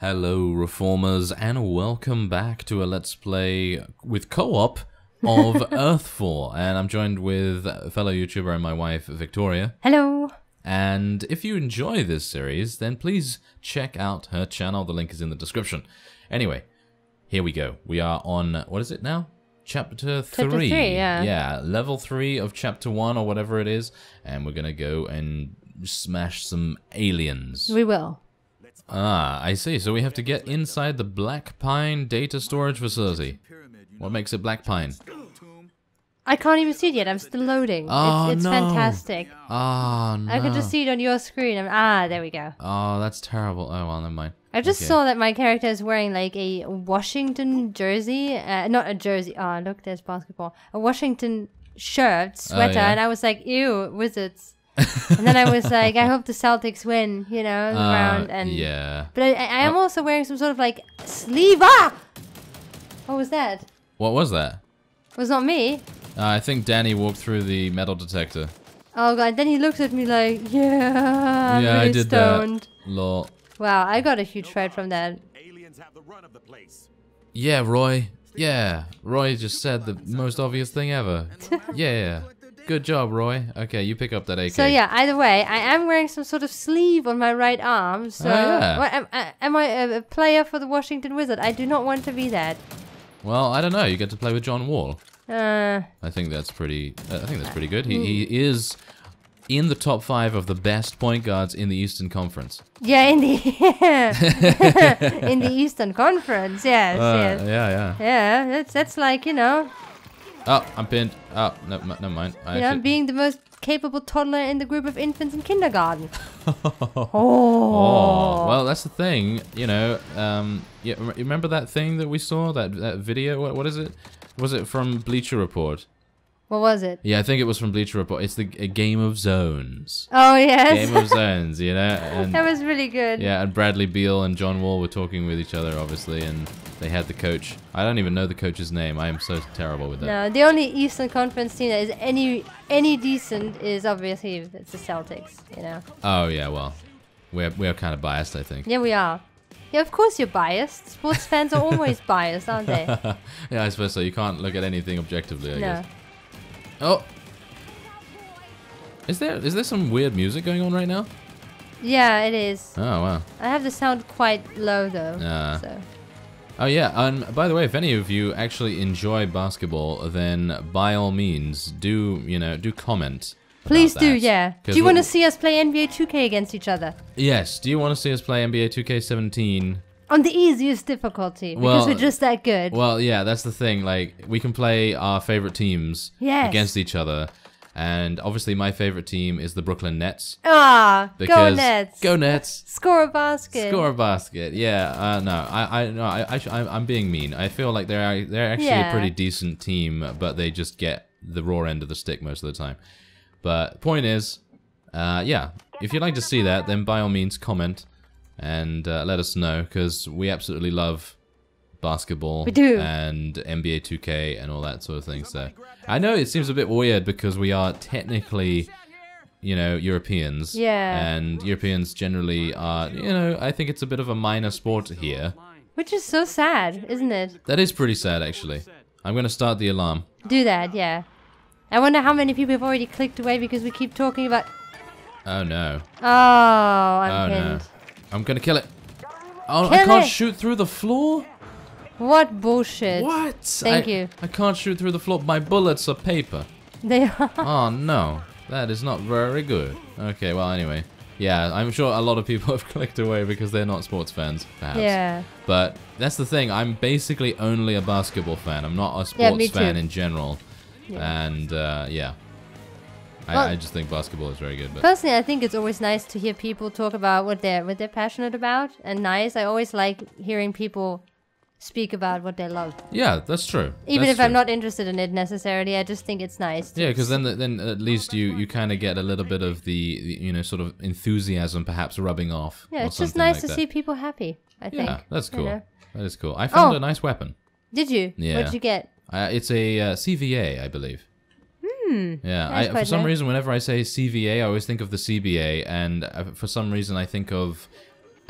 Hello Reformers, and welcome back to a Let's Play with co-op of Earthfall, and I'm joined with fellow YouTuber and my wife, Victoria. Hello! And if you enjoy this series, then please check out her channel, the link is in the description. Anyway, here we go. We are on, what is it now? Chapter 3. Chapter 3, yeah. Yeah, level 3 of Chapter 1 or whatever it is, and we're gonna go and smash some aliens. We will. Ah, I see. So we have to get inside the Black Pine data storage facility. What makes it Black Pine? I can't even see it yet. I'm still loading. Oh, it's no. Fantastic. Oh, no. I can just see it on your screen. There we go. Oh, that's terrible. Oh, well, never mind. I just saw that my character is wearing like a Washington jersey. Not a jersey. Oh, look, there's basketball. A Washington shirt, sweater, and I was like, ew, wizards. And then I was like, I hope the Celtics win, you know, the round. And yeah. But I am also wearing some sort of like sleeve. Ah! What was that? What was that? It was not me. I think Danny walked through the metal detector. Oh god! Then he looked at me like, yeah, I'm really I did stoned. That. Lol. Wow, I got a huge fright from that. Aliens have the run of the place. Yeah, Roy. Yeah, Roy just said the most obvious thing ever. Yeah. Good job, Roy. Okay, you pick up that AK. So yeah, either way, I am wearing some sort of sleeve on my right arm. So well, am I a player for the Washington Wizards? I do not want to be that. Well, I don't know. You get to play with John Wall. I think that's pretty. I think that's pretty good. He is in the top 5 of the best point guards in the Eastern Conference. Yeah, in the Eastern Conference. Yes. Yes. Yeah. That's like, you know. Oh, I'm pinned. Oh, no, never mind. I'm being the most capable toddler in the group of infants in kindergarten. Oh. Well, that's the thing, you know. Yeah, remember that thing that we saw, that video? What is it? Was it from Bleacher Report? What was it? Yeah, I think it was from Bleacher Report. It's the Game of Zones. Oh, yes. Game of Zones, you know. And, that was really good. Yeah, and Bradley Beale and John Wall were talking with each other, obviously, and they had the coach. I don't even know the coach's name. I am so terrible with that. No, the only Eastern Conference team that is any decent is obviously the Celtics, you know. Oh, yeah, well, we're kind of biased, I think. Yeah, we are. Yeah, of course you're biased. Sports fans are always biased, aren't they? Yeah, I suppose so. You can't look at anything objectively, I guess. Oh, is there some weird music going on right now? Yeah, it is. Oh wow! I have the sound quite low though. So. Oh yeah, and by the way, if any of you actually enjoy basketball, then by all means, do comment. Please do, yeah. Do you want to see us play NBA 2K against each other? Yes. Do you want to see us play NBA 2K 17? On the easiest difficulty, because we're just that good. Well, yeah, that's the thing. Like, we can play our favorite teams against each other. And obviously my favorite team is the Brooklyn Nets. Ah, go Nets. Go Nets. Score a basket. Score a basket. Yeah, I'm being mean. I feel like they're actually a pretty decent team, but they just get the raw end of the stick most of the time. But point is, yeah, if you'd like to see that, then by all means comment. And let us know, because we absolutely love basketball. We do. And NBA 2K and all that sort of thing. So I know it seems a bit weird because we are technically, you know, Europeans. Yeah. And Europeans generally are, you know, I think it's a bit of a minor sport here. Which is so sad, isn't it? That is pretty sad, actually. I'm going to start the alarm. Do that, yeah. I wonder how many people have already clicked away because we keep talking about... Oh, no. Oh, I'm pinned. No. I'm gonna kill it. Oh, I can't shoot through the floor? What bullshit. What? Thank you. I can't shoot through the floor. My bullets are paper. They are. Oh, no. That is not very good. Okay, well, anyway. Yeah, I'm sure a lot of people have clicked away because they're not sports fans, perhaps. Yeah. But that's the thing. I'm basically only a basketball fan. I'm not a sports fan in general. Yeah. And, yeah. Well, I just think basketball is very good. But. Personally, I think it's always nice to hear people talk about what they're passionate about, and I always like hearing people speak about what they love. Yeah, that's true. Even if I'm not interested in it necessarily, I just think it's nice. Yeah, because then at least you kind of get a little bit of the you know sort of enthusiasm perhaps rubbing off. Yeah, it's just nice to see people happy. I think. Yeah, that's cool. You know? That is cool. I found a nice weapon. Did you? Yeah. What did you get? It's a CVA, I believe. Yeah, for some reason, whenever I say CVA, I always think of the CBA, and for some reason, I think of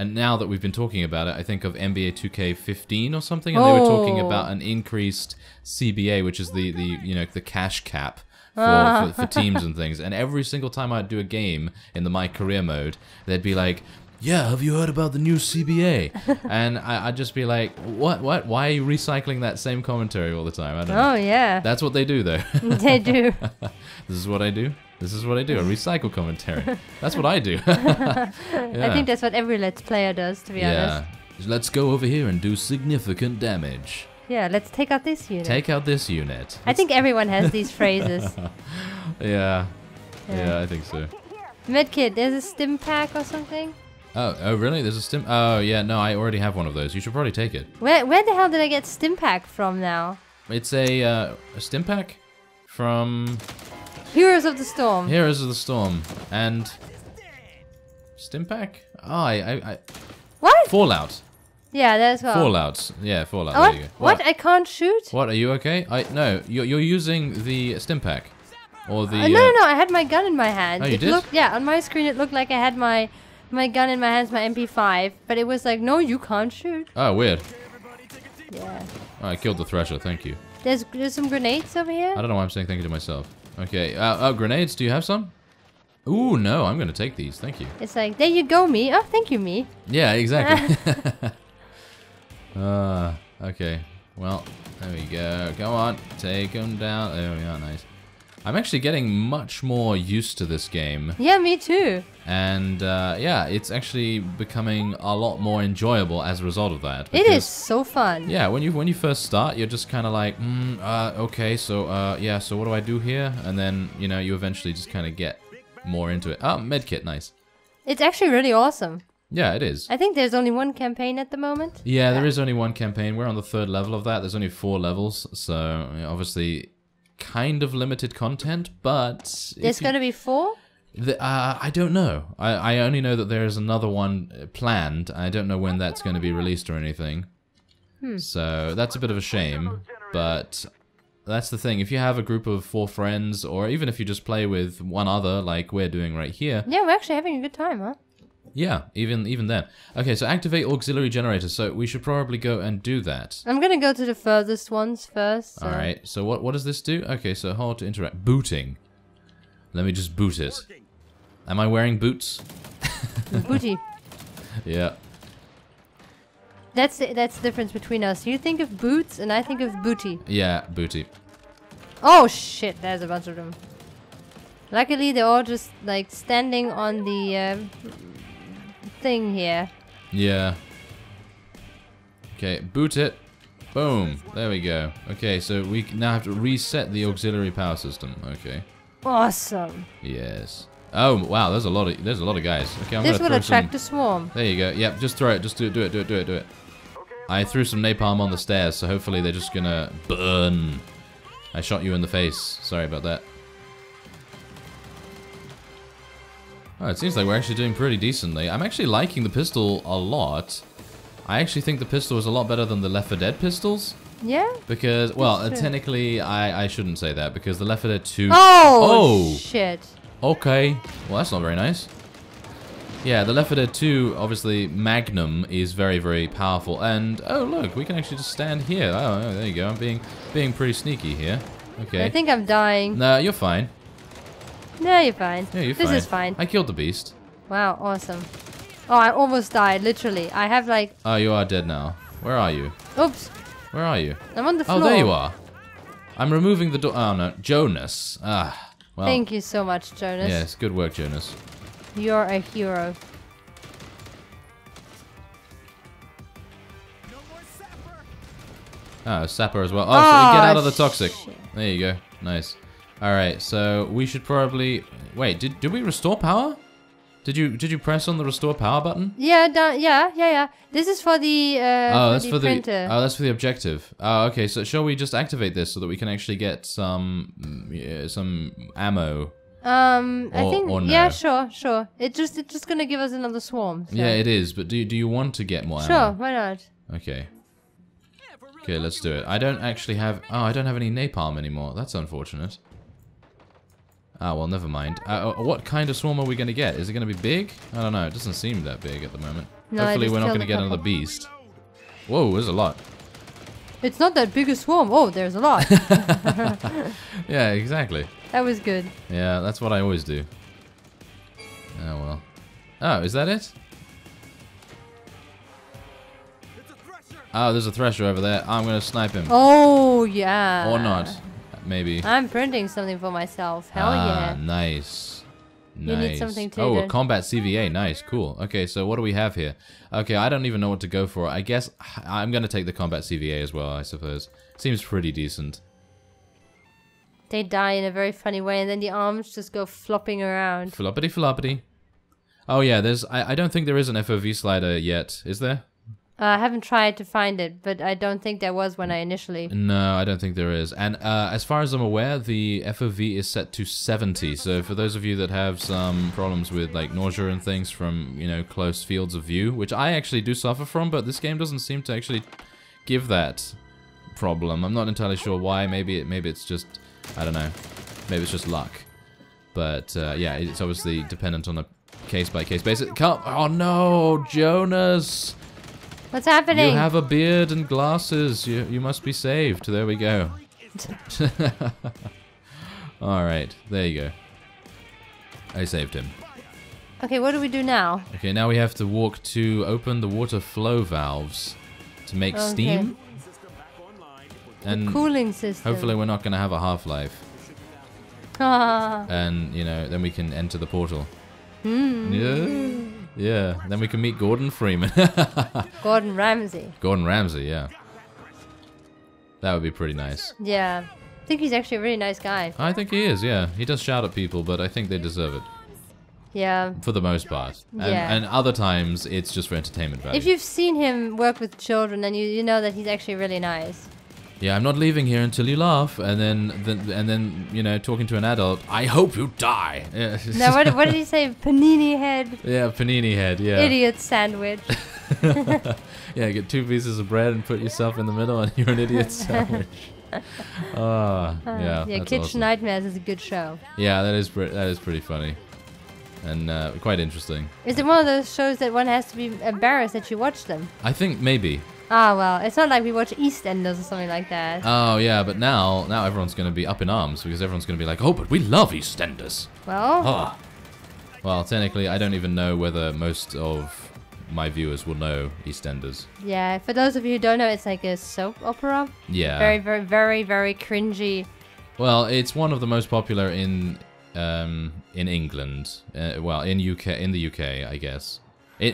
And now that we've been talking about it, I think of NBA 2K 15 or something, and they were talking about an increased CBA, which is the you know, the cash cap for teams and things. And every single time I'd do a game in the My Career mode, they'd be like, yeah, have you heard about the new CBA? And I'd just be like, what? Why are you recycling that same commentary all the time? I don't know. Oh, yeah. That's what they do, though. They do. This is what I do. This is what I do. I recycle commentary. That's what I do. Yeah. I think that's what every Let's Player does, to be honest. Let's go over here and do significant damage. Yeah, let's take out this unit. Take out this unit. I think everyone has these phrases. Yeah. Yeah, I think so. Medkit, there's a Stimpak or something? Oh, really? There's a Stim... Oh, yeah, no, I already have one of those. You should probably take it. Where the hell did I get Stimpak from now? It's a Stimpak from... Heroes of the Storm. Heroes of the Storm. And... Stimpak? Oh, I... What? Fallout. Yeah, that as well. Fallout. Yeah, Fallout. Oh, there you go. What? I can't shoot? What? Are you okay? No, you're using the Stimpak. Or the... No, I had my gun in my hand. Oh, you did? Looked, yeah, on my screen it looked like I had my gun in my hands, my MP5. But it was like, no, you can't shoot. Oh, weird. Yeah. Oh, I killed the Thresher, thank you. There's some grenades over here? I don't know why I'm saying thank you to myself. Okay, grenades, do you have some? Ooh, no, I'm gonna take these, thank you. It's like, there you go, me. Oh, thank you, me. Yeah, exactly. Okay. Well, there we go. Go on, take them down. There we are, nice. I'm actually getting much more used to this game. Yeah, me too. And yeah, it's actually becoming a lot more enjoyable as a result of that. Because, it is so fun. Yeah, when you first start, you're just kind of like, okay, so yeah, so what do I do here? And then you know you eventually just kind of get more into it. Oh, medkit, nice. It's actually really awesome. Yeah, it is. I think there's only one campaign at the moment. Yeah, there is only one campaign. We're on the third level of that. There's only 4 levels, so obviously kind of limited content, but... There's going to be 4? I don't know. I only know that there is another one planned. I don't know when that's going to be released or anything. So that's a bit of a shame, but... That's the thing. If you have a group of 4 friends, or even if you just play with one other, like we're doing right here... Yeah, we're actually having a good time, huh? Yeah, even then. Okay, so activate auxiliary generator. So we should probably go and do that. I'm gonna go to the furthest ones first. So. All right. So what does this do? Okay, so hold to interact. Booting. Let me just boot it. Am I wearing boots? Booty. Yeah. That's the difference between us. You think of boots, and I think of booty. Yeah, booty. Oh shit! There's a bunch of them. Luckily, they're all just like standing on the. Thing here. Yeah. Okay, boot it. Boom. There we go. Okay, so we now have to reset the auxiliary power system. Okay. Awesome. Yes. Oh wow, there's a lot of guys. Okay, I'm gonna throw some. This will attract a swarm. There you go. Yep, just throw it. Just do it. I threw some napalm on the stairs, so hopefully they're just gonna burn. I shot you in the face. Sorry about that. Oh, it seems like we're actually doing pretty decently. I'm actually liking the pistol a lot. I actually think the pistol is a lot better than the Left 4 Dead pistols. Yeah? Because, well, technically, I shouldn't say that, because the Left 4 Dead 2... Oh, shit. Okay. Well, that's not very nice. Yeah, the Left 4 Dead 2, obviously, Magnum is very, very powerful. And, oh, look, we can actually just stand here. Oh, there you go. I'm being pretty sneaky here. Okay. I think I'm dying. No, you're fine. No, you're fine. Yeah, you're fine. This is fine. I killed the beast. Wow, awesome. Oh, I almost died, literally. I have like... Oh, you are dead now. Where are you? Oops. Where are you? I'm on the floor. Oh, there you are. I'm removing the door. Oh, no. Jonas. Ah, well. Thank you so much, Jonas. Yes, good work, Jonas. You're a hero. No more sapper. Oh, sapper as well. Oh, so you get out of the toxic. Shit. There you go. Nice. Alright, so we should probably... Wait, did we restore power? Did you press on the restore power button? Yeah, yeah. This is for the printer. Oh, that's for the objective. Oh, okay, so shall we just activate this so that we can actually get some ammo? I think... Or no? Yeah, sure. It's just gonna give us another swarm. So. Yeah, it is, but do you want to get more ammo? Sure, why not? Okay. Okay, let's do it. I don't actually have... Oh, I don't have any napalm anymore. That's unfortunate. Ah, well, never mind. What kind of swarm are we going to get? Is it going to be big? I don't know. It doesn't seem that big at the moment. No, hopefully we're not going to get another beast. Whoa, there's a lot. It's not that big a swarm. Oh, there's a lot. Yeah, exactly. That was good. Yeah, that's what I always do. Oh, well. Oh, is that it? Oh, there's a thresher over there. I'm going to snipe him. Oh, yeah. Or not. Maybe. I'm printing something for myself. Hell yeah. Nice. Nice. You need something too. Oh, a combat CVA. Nice. Cool. Okay, so what do we have here? Okay, I don't even know what to go for. I guess I'm going to take the combat CVA as well, I suppose. Seems pretty decent. They die in a very funny way, and then the arms just go flopping around. Floppity floppity. Oh, yeah, there's... I don't think there is an FOV slider yet. Is there? I haven't tried to find it, but I don't think there was when I initially... No, I don't think there is. And as far as I'm aware, the FOV is set to 70. So for those of you that have some problems with like nausea and things from, you know, close fields of view, which I actually do suffer from, but this game doesn't seem to actually give that problem. I'm not entirely sure why. Maybe it's just, I don't know. Maybe it's just luck. But yeah, it's obviously dependent on a case-by-case basis. Come, oh no, Jonas! What's happening? You have a beard and glasses. You must be saved. There we go. All right, there you go. I saved him. Okay, what do we do now? Okay, now we have to walk to open the water flow valves to make steam. And the cooling system. Hopefully, we're not going to have a half-life. And you know, then we can enter the portal. Mm. Yeah. Yeah, then we can meet Gordon Freeman. Gordon Ramsay. Gordon Ramsay, yeah. That would be pretty nice. Yeah. I think he's actually a really nice guy. I think he is, yeah. He does shout at people, but I think they deserve it. Yeah. For the most part. And, yeah. And other times, it's just for entertainment value. If you've seen him work with children, then you know that he's actually really nice. Yeah, I'm not leaving here until you laugh, and then you know, talking to an adult, I hope you die. Yeah. Now, what did he say? Panini head. Yeah, panini head. Yeah. Idiot sandwich. Yeah, get 2 pieces of bread and put yourself in the middle, and you're an idiot sandwich. Yeah. Yeah, Kitchen awesome. Nightmares is a good show. Yeah, that is pretty funny, and quite interesting. Is it one of those shows that one has to be embarrassed that you watch them? I think maybe. Ah, oh, well, it's not like we watch EastEnders or something like that. Oh, yeah, but now everyone's going to be up in arms because everyone's going to be like, oh, but we love EastEnders. Well? Oh. Well, technically, I don't even know whether most of my viewers will know EastEnders. Yeah, for those of you who don't know, it's like a soap opera. Yeah. Very, very, very, very cringy. Well, it's one of the most popular in England. Well, in the UK, I guess.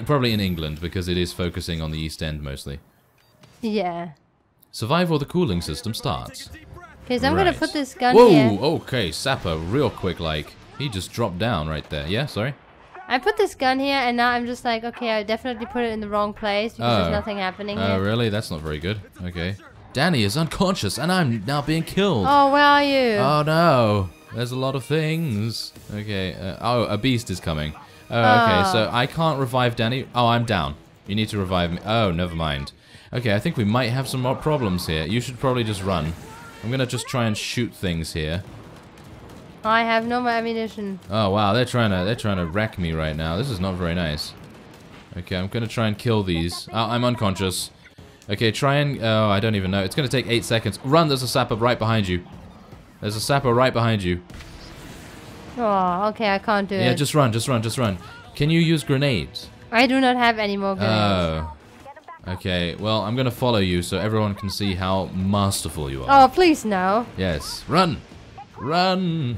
Probably in England because it is focusing on the East End mostly. Yeah. Survive or the cooling system starts. Okay, so I'm gonna put this gun here. Whoa, okay, Sapper, real quick, like, he just dropped down right there. Yeah, sorry? I put this gun here, and now I'm just like, okay, I definitely put it in the wrong place because there's nothing happening here. Oh, really? That's not very good. Okay. Danny is unconscious, and I'm now being killed. Oh, where are you? Oh, no. There's a lot of things. Okay. Oh, a beast is coming. Oh, okay, so I can't revive Danny. Oh, I'm down. You need to revive me. Oh, never mind. Okay, I think we might have some more problems here. You should probably just run. I'm gonna just try and shoot things here. I have no more ammunition. Oh wow, they're trying to wreck me right now. This is not very nice. Okay, I'm gonna try and kill these. Oh, I'm unconscious. Okay, try and oh, I don't even know. It's gonna take 8 seconds. Run! There's a sapper right behind you. There's a sapper right behind you. Oh, okay, I can't do it. Yeah, just run, just run, just run. Can you use grenades? I do not have any more grenades. Oh. Okay, well, I'm going to follow you so everyone can see how masterful you are. Oh, please, no. Yes. Run. Run.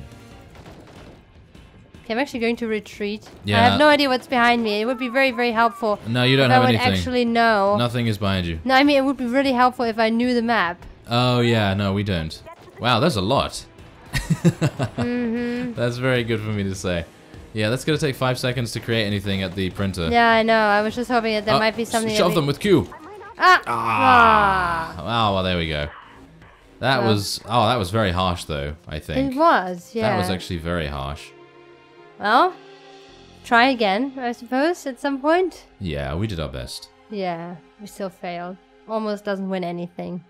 Okay, I'm actually going to retreat. Yeah. I have no idea what's behind me. It would be very, very helpful. No, you don't have anything. I would actually know. Nothing is behind you. No, I mean, it would be really helpful if I knew the map. Oh, yeah. No, we don't. Wow, that's a lot. Mm-hmm. That's very good for me to say. Yeah, that's going to take 5 seconds to create anything at the printer. Yeah, I know. I was just hoping that there might be something. Shove them with Q. Ah. Ah. Ah. Oh, well, there we go. That was... Oh, that was very harsh, though, I think. It was, yeah. That was actually very harsh. Well, try again, I suppose, at some point. Yeah, we did our best. Yeah, we still failed. Almost doesn't win anything.